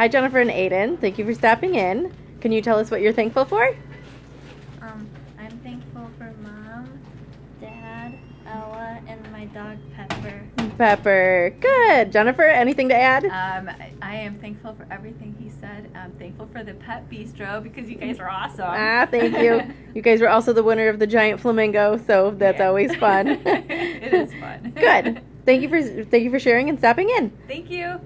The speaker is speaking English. Hi, Jennifer and Aiden. Thank you for stopping in. Can you tell us what you're thankful for? I'm thankful for Mom, Dad, Ella, and my dog, Pepper. Pepper. Good. Jennifer, anything to add? I am thankful for everything he said. I'm thankful for the Pet Bistro because you guys are awesome. Ah, thank you. You guys were also the winner of the giant flamingo, so that's always fun. It is fun. Good. Thank you for sharing and stopping in. Thank you.